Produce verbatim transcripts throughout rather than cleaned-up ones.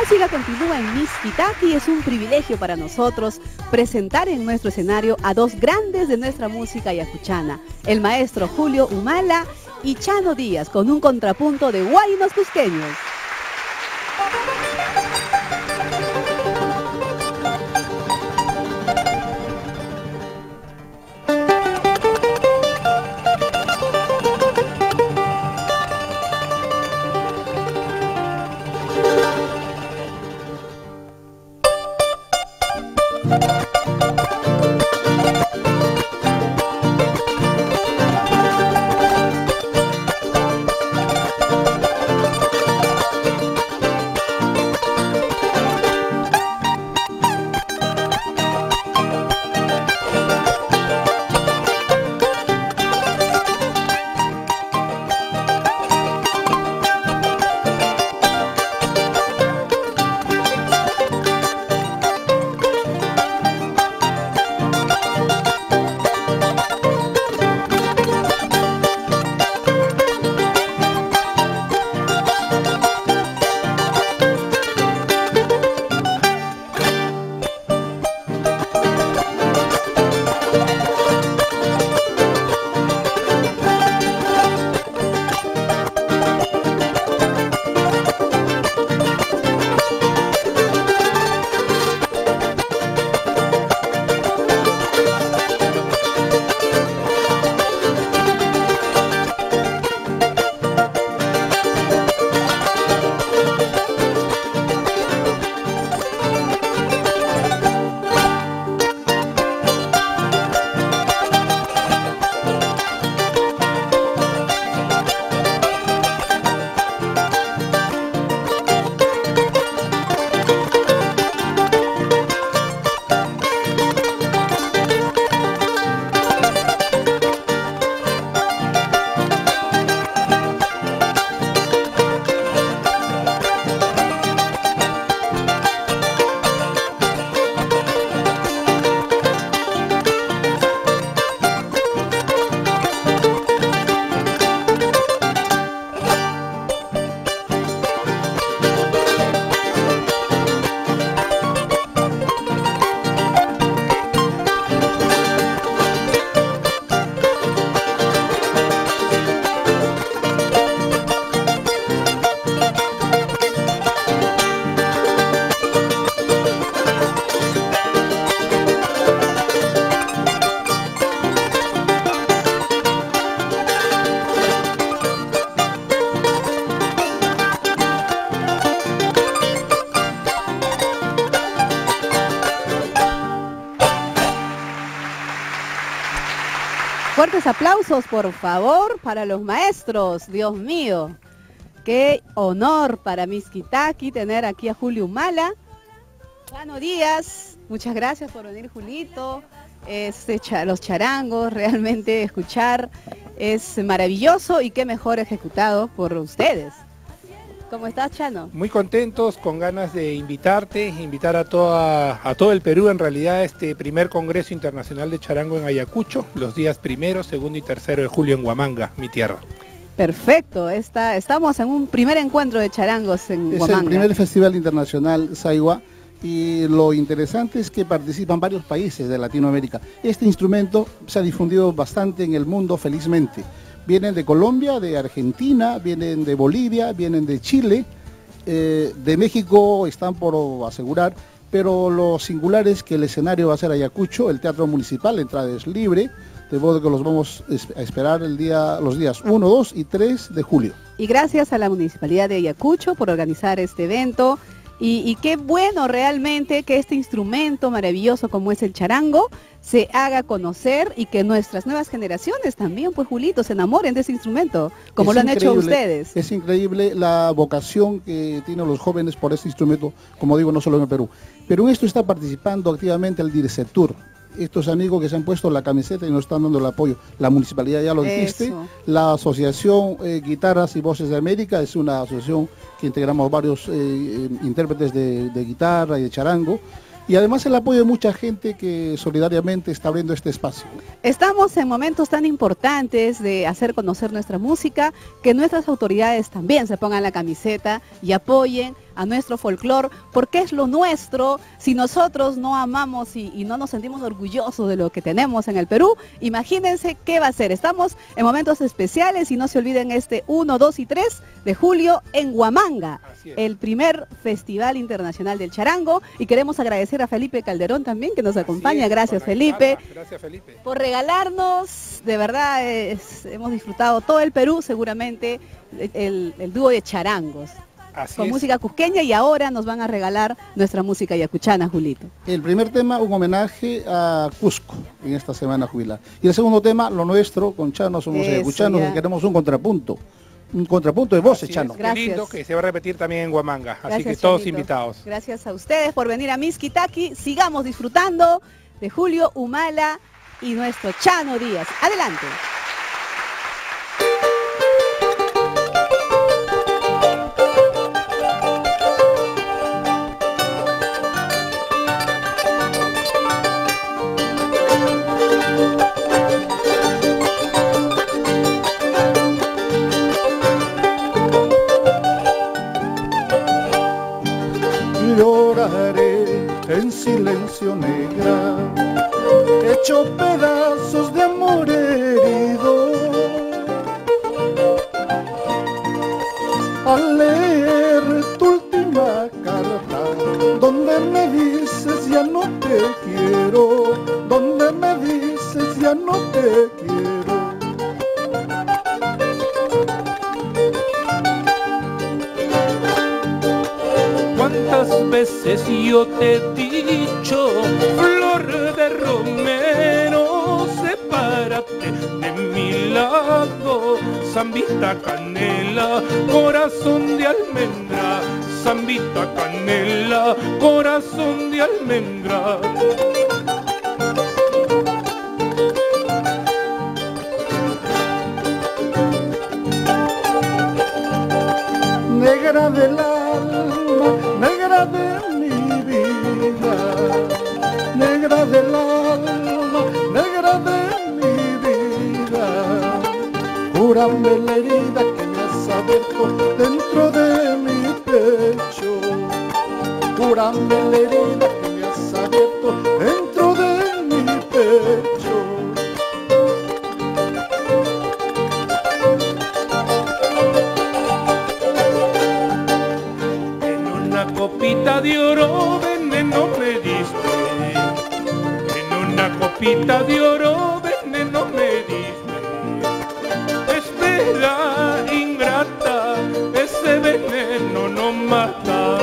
música continúa en Miski Takiy y es un privilegio para nosotros presentar en nuestro escenario a dos grandes de nuestra música ayacuchana, el maestro Julio Humala y Chano Díaz, con un contrapunto de guaynos cusqueños. Fuertes aplausos, por favor, para los maestros. Dios mío, qué honor para Miski Takiy tener aquí a Julio Humala, Chano Díaz. Muchas gracias por venir, Julito. Este, los charangos, realmente escuchar es maravilloso y qué mejor ejecutado por ustedes. ¿Cómo estás, Chano? Muy contentos, con ganas de invitarte, invitar a, toda, a todo el Perú, en realidad, a este primer Congreso Internacional de Charango en Ayacucho, los días primero, segundo y tercero de julio en Huamanga, mi tierra. Perfecto, está, estamos en un primer encuentro de charangos en Huamanga. Es el primer festival internacional SAIWA y lo interesante es que participan varios países de Latinoamérica. Este instrumento se ha difundido bastante en el mundo, felizmente. Vienen de Colombia, de Argentina, vienen de Bolivia, vienen de Chile, eh, de México están por asegurar, pero lo singular es que el escenario va a ser Ayacucho, el Teatro Municipal, la entrada es libre, de modo que los vamos a esperar el día, los días uno, dos y tres de julio. Y gracias a la Municipalidad de Ayacucho por organizar este evento, y, y qué bueno realmente que este instrumento maravilloso como es el charango se haga conocer y que nuestras nuevas generaciones también, pues Julito, se enamoren de ese instrumento, como lo han hecho ustedes. Es increíble la vocación que tienen los jóvenes por este instrumento, como digo, no solo en el Perú. Pero en esto está participando activamente el Dircetur, estos amigos que se han puesto la camiseta y nos están dando el apoyo. La municipalidad, ya lo dijiste, eso. La asociación eh, Guitarras y Voces de América es una asociación que integramos varios eh, intérpretes de, de guitarra y de charango. Y además el apoyo de mucha gente que solidariamente está abriendo este espacio. Estamos en momentos tan importantes de hacer conocer nuestra música, que nuestras autoridades también se pongan la camiseta y apoyen a nuestro folclore, porque es lo nuestro. Si nosotros no amamos y, y no nos sentimos orgullosos de lo que tenemos en el Perú, imagínense qué va a ser. Estamos en momentos especiales y no se olviden este uno, dos y tres de julio en Huamanga, el primer Festival Internacional del Charango, y queremos agradecer a Felipe Calderón también que nos acompaña. Gracias Felipe, gracias Felipe por regalarnos, de verdad es, hemos disfrutado todo el Perú seguramente el, el dúo de charangos. Así con es. Música cusqueña, y ahora nos van a regalar nuestra música yacuchana, Julito. El primer tema, un homenaje a Cusco en esta semana jubilada. Y el segundo tema, lo nuestro, con Chano, somos eso, yacuchanos, ya. Y queremos un contrapunto, un contrapunto de voces, Chano. Gracias. Lindo, que se va a repetir también en Huamanga, gracias, así que todos Chilito. Invitados. Gracias a ustedes por venir a Miski Takiy, sigamos disfrutando de Julio Humala y nuestro Chano Díaz. Adelante. En silencio negra, hecho pedazos de amor herido, al leer tu última carta, donde me dices ya no te quiero, donde me dices ya no te quiero. ¿Cuántas veces yo te he dicho, flor de romero, sepárate de mi lado? Zambita canela, corazón de almendra, zambita canela, corazón de almendra. Negra del alma, negra de mi vida, negra del alma, negra de mi vida. Cúrame la herida que me has abierto dentro de mi pecho. Cúrame la herida que me has abierto dentro de mi pecho. Copita de oro, veneno me diste. En una copita de oro, veneno me diste. Espera, ingrata, ese veneno no mata.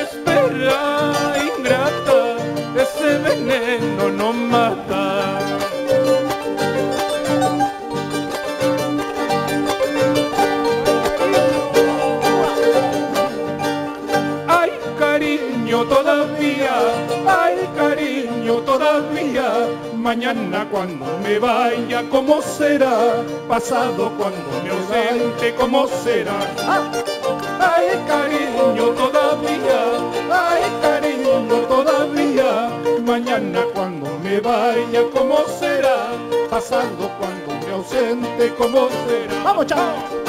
Espera, ingrata, ese veneno no mata. Todavía, ay cariño, todavía. Mañana cuando me vaya, ¿cómo será? Pasado cuando me ausente, ¿cómo será? Ay cariño, todavía, ay cariño, todavía. Mañana cuando me vaya, ¿cómo será? Pasado cuando me ausente, ¿cómo será? ¡Vamos, chao!